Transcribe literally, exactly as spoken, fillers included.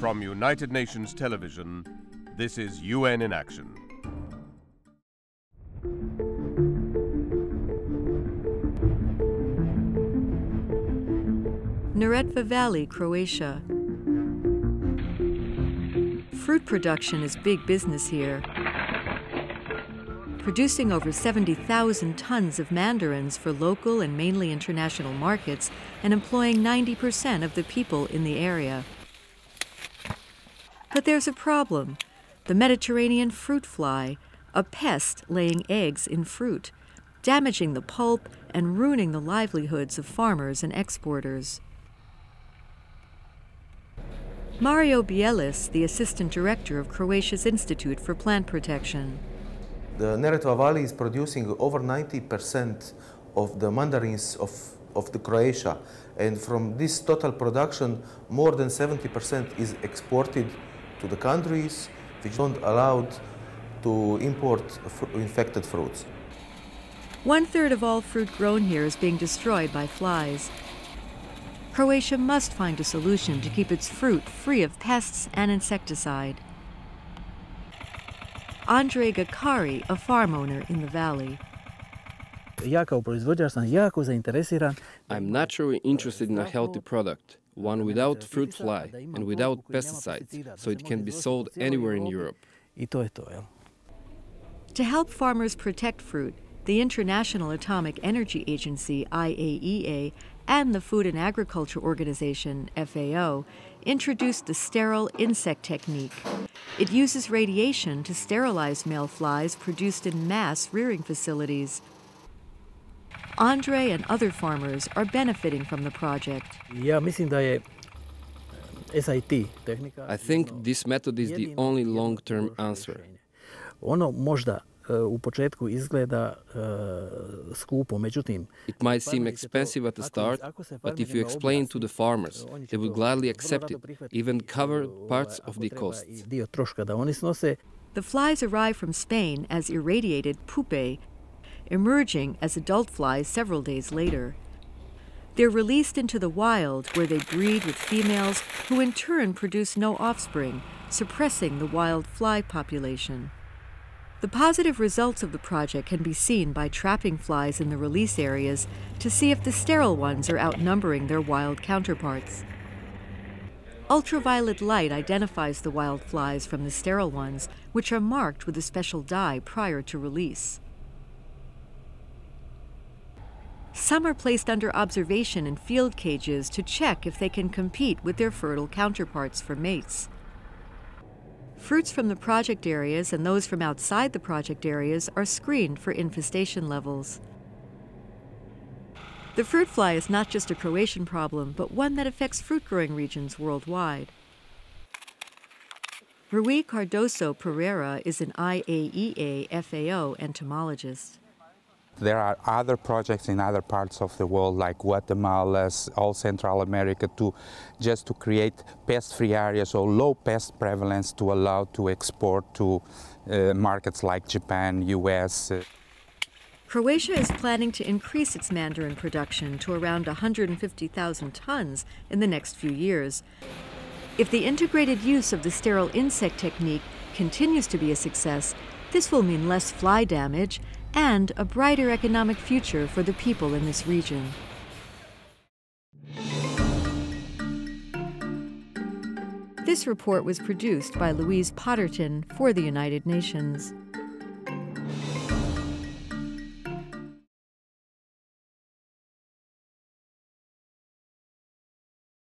From United Nations Television, this is U N in Action. Neretva Valley, Croatia. Fruit production is big business here, producing over seventy thousand tons of mandarins for local and mainly international markets and employing ninety percent of the people in the area. But there's a problem. The Mediterranean fruit fly, a pest laying eggs in fruit, damaging the pulp and ruining the livelihoods of farmers and exporters. Mario Bielas, the assistant director of Croatia's Institute for Plant Protection. The Neretva Valley is producing over ninety percent of the mandarins of, of the Croatia, and from this total production, more than seventy percent is exported to the countries which don't allow to import fr infected fruits. One-third of all fruit grown here is being destroyed by flies. Croatia must find a solution to keep its fruit free of pests and insecticide. Andrei Gakkari, a farm owner in the valley. I'm naturally interested in a healthy product, one without fruit fly and without pesticides, so it can be sold anywhere in Europe. To help farmers protect fruit, the International Atomic Energy Agency, I A E A, and the Food and Agriculture Organization, F A O, introduced the sterile insect technique. It uses radiation to sterilize male flies produced in mass rearing facilities. Andrei and other farmers are benefiting from the project. I think this method is the only long-term answer. It might seem expensive at the start, but if you explain to the farmers, they will gladly accept it, even cover parts of the costs. The flies arrive from Spain as irradiated pupae, emerging as adult flies several days later. They're released into the wild, where they breed with females, who in turn produce no offspring, suppressing the wild fly population. The positive results of the project can be seen by trapping flies in the release areas to see if the sterile ones are outnumbering their wild counterparts. Ultraviolet light identifies the wild flies from the sterile ones, which are marked with a special dye prior to release. Some are placed under observation in field cages to check if they can compete with their fertile counterparts for mates. Fruits from the project areas and those from outside the project areas are screened for infestation levels. The fruit fly is not just a Croatian problem, but one that affects fruit-growing regions worldwide. Rui Cardoso Pereira is an I A E A F A O entomologist. There are other projects in other parts of the world, like Guatemala, all Central America, to just to create pest-free areas or low pest prevalence to allow to export to uh, markets like Japan, U S Croatia is planning to increase its mandarin production to around one hundred fifty thousand tons in the next few years. If the integrated use of the sterile insect technique continues to be a success, this will mean less fly damage and a brighter economic future for the people in this region. This report was produced by Louise Potterton for the United Nations.